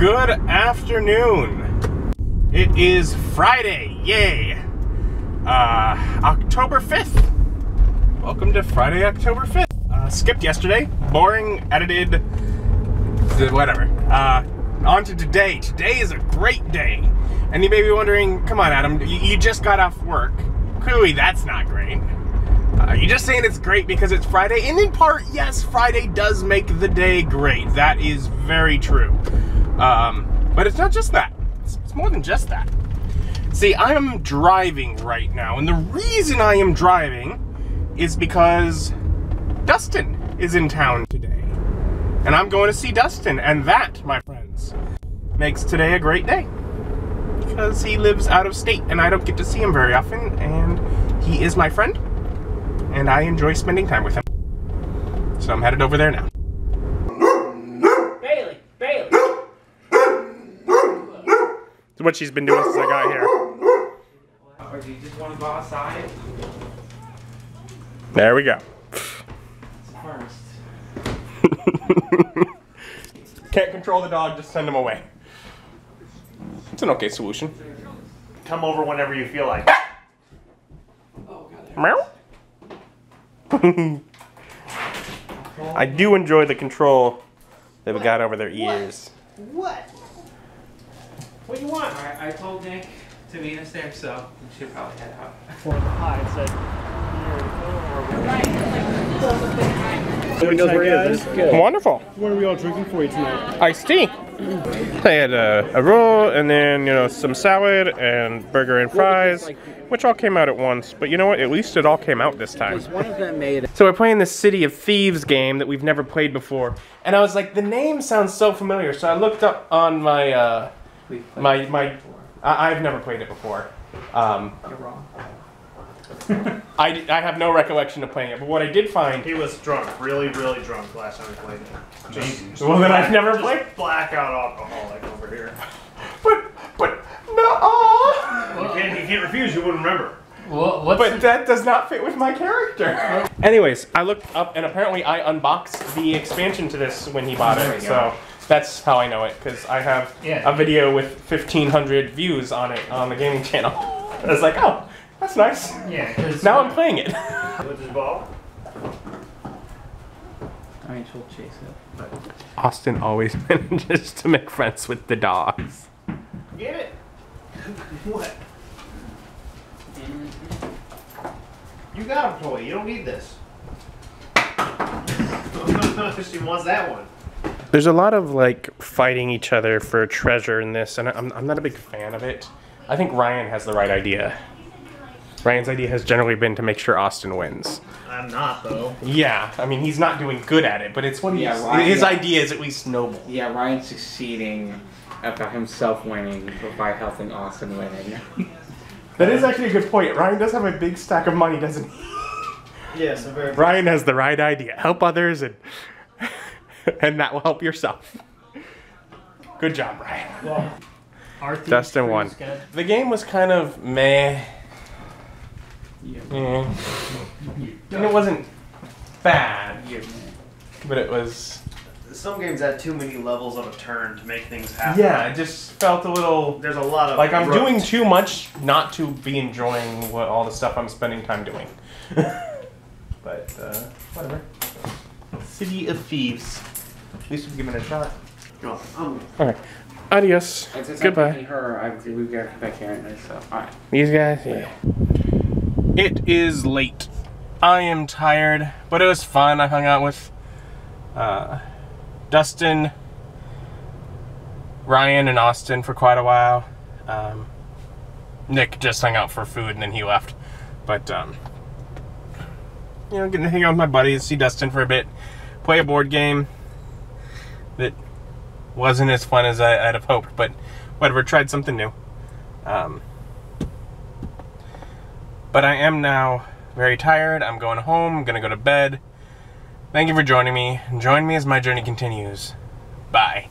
Good afternoon. It is Friday, yay! October 5th. Welcome to Friday, October 5th. Skipped yesterday, boring, edited, whatever. On to today. Today is a great day. And you may be wondering, come on Adam, you just got off work. Clearly that's not great. You're just saying it's great because it's Friday, and in part, yes, Friday does make the day great. That is very true. But it's not just that. It's more than just that. See, I am driving right now, and the reason I am driving is because Dustin is in town today. And I'm going to see Dustin, and that, my friends, makes today a great day. Because he lives out of state, and I don't get to see him very often, and he is my friend, and I enjoy spending time with him. So I'm headed over there now. Bailey! Bailey! It's what she's been doing since I got here. Or do you just want to go outside? There we go. First. Can't control the dog, just send him away. It's an okay solution. Come over whenever you feel like it. Oh, God. Meow? I do enjoy the control that we got over their ears. What do you want? I told Nick to meet us there, so we should probably head out. For the pot, it said. Nobody knows where it is. Good. Wonderful. What are we all drinking for you tonight? Iced tea. I had a roll, and then, you know, some salad, and burger and fries, which all came out at once, but you know what, at least it all came out this time. So we're playing the City of Thieves game that we've never played before, and I was like, the name sounds so familiar, so I looked up on my, I've never played it before. You're wrong. I have no recollection of playing it, but what I did find... He was drunk, really, really drunk last time we played it. Jesus. Well, then I've never played... blackout alcoholic over here. But, no! You can't refuse, you wouldn't remember. Well, but that does not fit with my character. Anyways, I looked up, and apparently I unboxed the expansion to this when he bought it, so... That's how I know it, because I have a video with 1,500 views on it on the gaming channel. I was like, oh... That's nice. Yeah. Now I'm playing it. With his ball. I mean, she'll chase it. But. Austin always manages to make friends with the dogs. Get it. What? You got him, Chloe. You don't need this. She wants that one. There's a lot of like fighting each other for treasure in this, and I'm not a big fan of it. I think Ryan has the right idea. Ryan's idea has generally been to make sure Austin wins. I'm not, though. Yeah, I mean, he's not doing good at it, but it's what his idea is at least noble. Yeah, Ryan's succeeding about himself winning by helping Austin winning. That is actually a good point. Ryan does have a big stack of money, doesn't he? Yes, I'm very. Ryan has the right idea. Help others, and that will help yourself. Good job, Ryan. Well, Dustin won. Good. The game was kind of meh. Yeah. And it wasn't bad, but it was... Some games had too many levels on a turn to make things happen. Yeah, it just felt a little... There's a lot of... Like, I'm doing too much not to be enjoying what all the stuff I'm spending time doing. But, whatever. City of Thieves. At least we've given it a shot. Oh, alright. Adios. Goodbye. We've got to come back here anyway, so... Alright. These guys? Yeah. It is late. I am tired, but it was fun. I hung out with Dustin, Ryan, and Austin for quite a while. Nick just hung out for food and then he left. But, you know, getting to hang out with my buddies, see Dustin for a bit, play a board game that wasn't as fun as I'd have hoped, but whatever, tried something new. But I am now very tired. I'm going home. I'm going to go to bed. Thank you for joining me. Join me as my journey continues. Bye.